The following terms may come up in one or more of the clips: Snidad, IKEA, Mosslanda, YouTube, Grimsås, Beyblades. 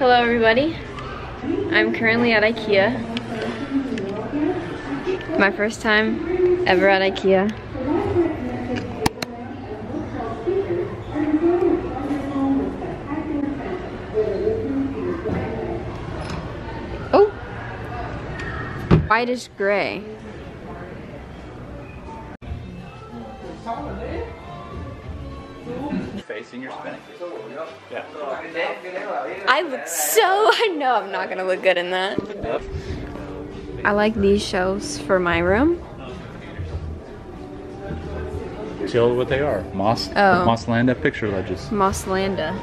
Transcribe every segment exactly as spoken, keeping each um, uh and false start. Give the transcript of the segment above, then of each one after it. Hello everybody, I'm currently at IKEA. My first time ever at IKEA. Oh! Whitish gray. Facing your spinning. Yeah. I look so, I know I'm not gonna look good in that. I like these shelves for my room. Tell what they are. Moss, oh. Mosslanda picture ledges. Mosslanda.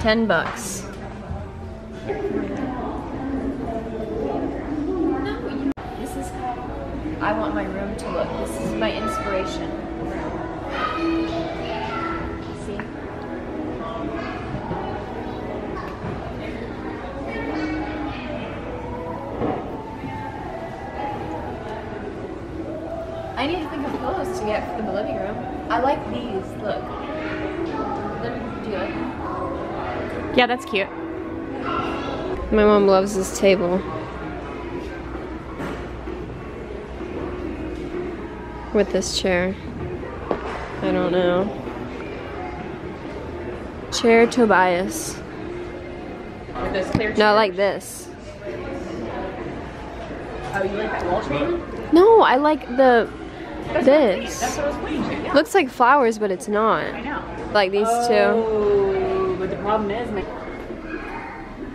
Ten bucks. This is how I want my room to look. This is my inspiration. I need to think of clothes to get for the living room. I like these, look. Do you like them? Yeah, that's cute. My mom loves this table. With this chair. I don't know. Chair Tobias. Like those clear chairs? No, I like this. Oh, you like that wall chain? No, I like the... That's this. That's what I was waiting for, yeah. Looks like flowers, but it's not. I know. Like these oh, two. Oh, but the problem is... My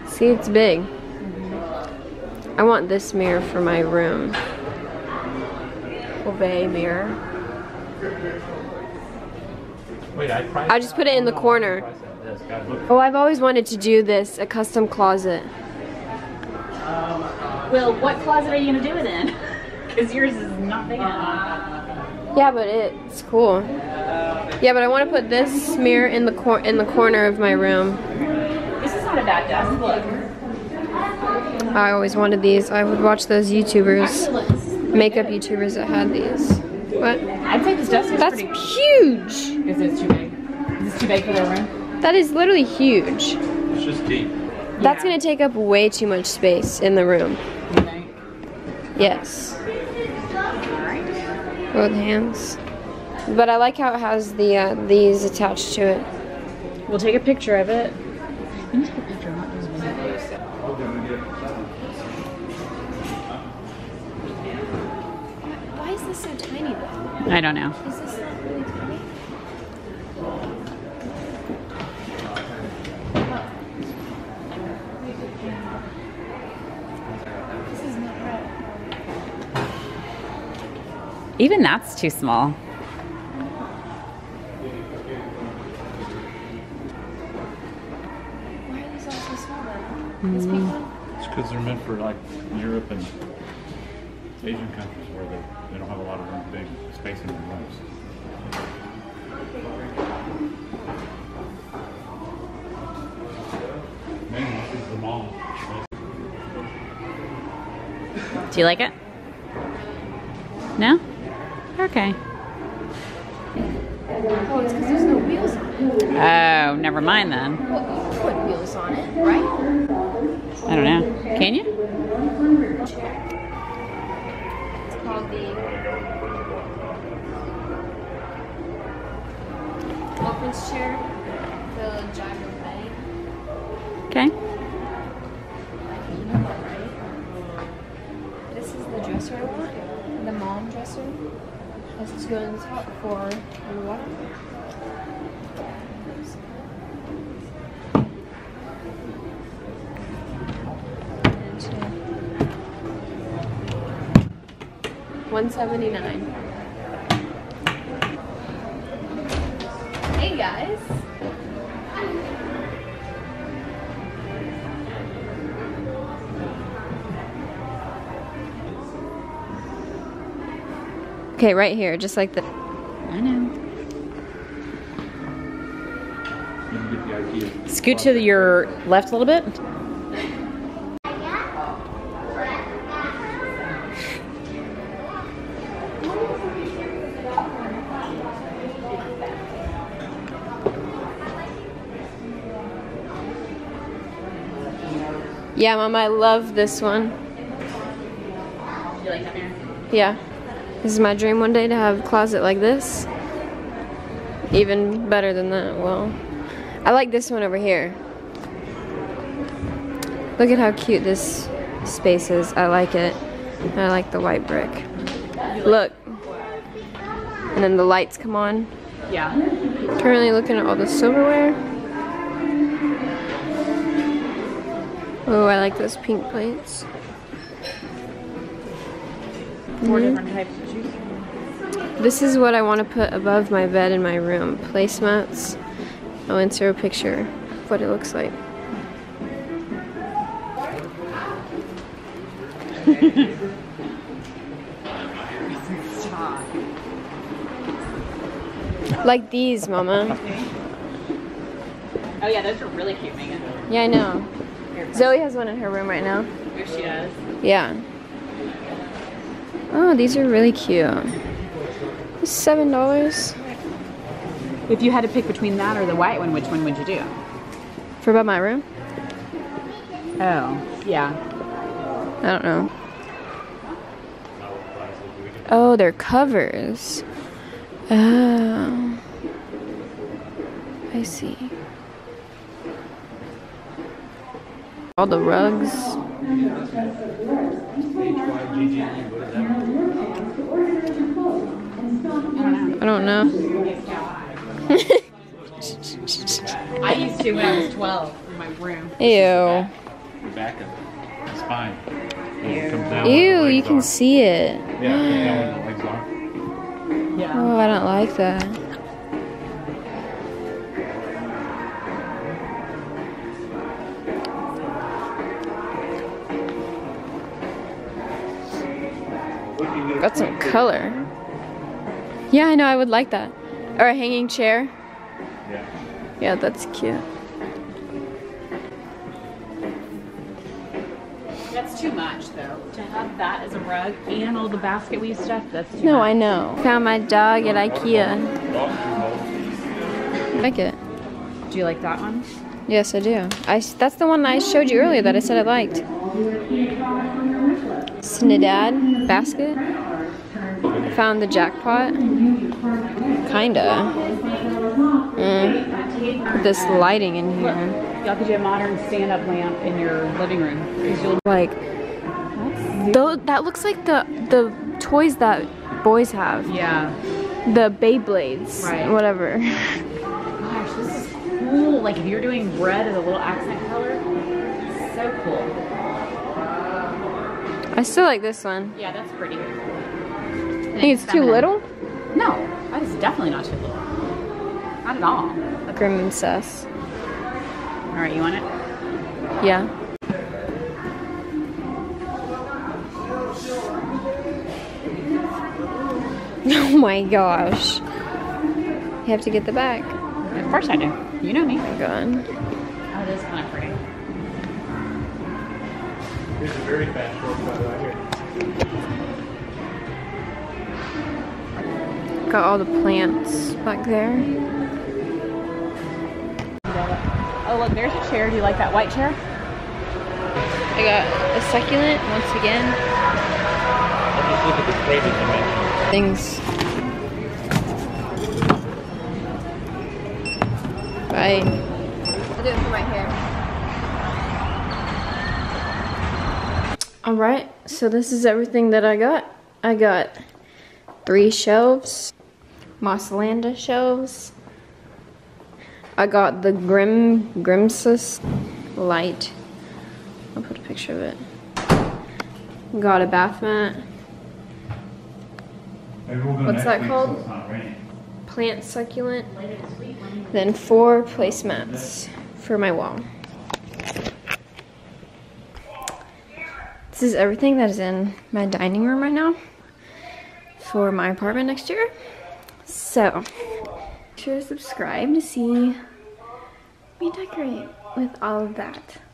See, it's big. Mm-hmm. I want this mirror for my room. Obey mirror. Wait, I, I just put it in the corner. Oh, I've always wanted to do this, a custom closet. Um, well, what closet are you going to do it in? Because yours is not big enough. Yeah, but it's cool. Yeah, but I want to put this mirror in the cor in the corner of my room. This is not a bad desk. Look. I always wanted these. I would watch those YouTubers, makeup YouTubers that had these. What? I'd say this desk is That's pretty huge. Is it too big? Is this too big for their room? That is literally huge. It's just deep. That's yeah. Gonna take up way too much space in the room. You think? Yes. Both hands, but I like how it has the uh, these attached to it. We'll take a picture of it. You need to take a picture, not just one. Why is this so tiny though? I don't know. Is this not really tiny? Even that's too small. Why are these all so small then? Mm-hmm. It's because they're meant for like Europe and Asian countries where they, they don't have a lot of room, big space in their rooms. Maybe this is the mall. Do you like it? No? Okay. Oh, it's because there's no wheels on it. Oh, never mind then. Well, you put wheels on it, right? I don't know. Can you? It's called the Dolphin's chair, the Gyro Bay. Okay. You know that, right? This is the dresser I want, the mom dresser. Let's just go to the top for the water. one seventy-nine. Hey guys. Okay, right here, just like that. I know. Scoot to your left a little bit. Yeah, Mom, I love this one. You like that mirror? Yeah. This is my dream one day, to have a closet like this. Even better than that, well. I like this one over here. Look at how cute this space is. I like it. And I like the white brick. Look. And then the lights come on. Yeah. Currently looking at all the silverware. Oh, I like those pink plates. Four mm-hmm. different types of shoes. This is what I want to put above my bed in my room. Placemats. I'll insert a picture of what it looks like. Like these, Mama. Oh yeah, those are really cute, Megan. Yeah, I know. Zoe has one in her room right now. If she does. Yeah. Oh, these are really cute. Seven dollars. If you had to pick between that or the white one, which one would you do? For above my room? Oh, yeah. I don't know. Oh, they're covers. Oh. I see. All the rugs. I don't know. I used to when I was twelve in my room. Ew. The back of it. It's fine. It comes down. Ew, you can see it. Yeah, it comes down when the legs are. Yeah. Oh, I don't like that. Got some color. Yeah, I know, I would like that. Or a hanging chair. Yeah. Yeah, that's cute. That's too much though. To have that as a rug and all the basket weave stuff, that's too no, much. No, I know. Found my dog at IKEA. I like it. Do you like that one? Yes, I do. I, that's the one I showed you earlier that I said I liked. Snidad basket. Found the jackpot. Kinda. Mm. This lighting in here. Y'all could do a modern stand-up lamp in your living room. Like, though, that looks like the the toys that boys have. Yeah. The Beyblades. Right. Whatever. Gosh, this is cool. Like if you're doing red as a little accent color, it's so cool. I still like this one. Yeah, that's pretty. I think it's too little? No, that is definitely not too little. Not at all. Grimsås. Alright, you want it? Yeah. Oh my gosh. You have to get the back. Of course I do. You know me. Oh my God. Oh, this is kind of pretty. There's a very fast profile right here. Got all the plants back there. Oh look, there's a chair. Do you like that white chair? I got a succulent once again. Just look at the things. Right. I'll do it for my hair. Alright, so this is everything that I got. I got three shelves, Mosslanda shelves. I got the Grim Grimsås light. I'll put a picture of it. Got a bath mat. What's that called? Plant succulent. Then four placemats for my wall. This is everything that is in my dining room right now for my apartment next year. So, make sure to subscribe to see me decorate with all of that.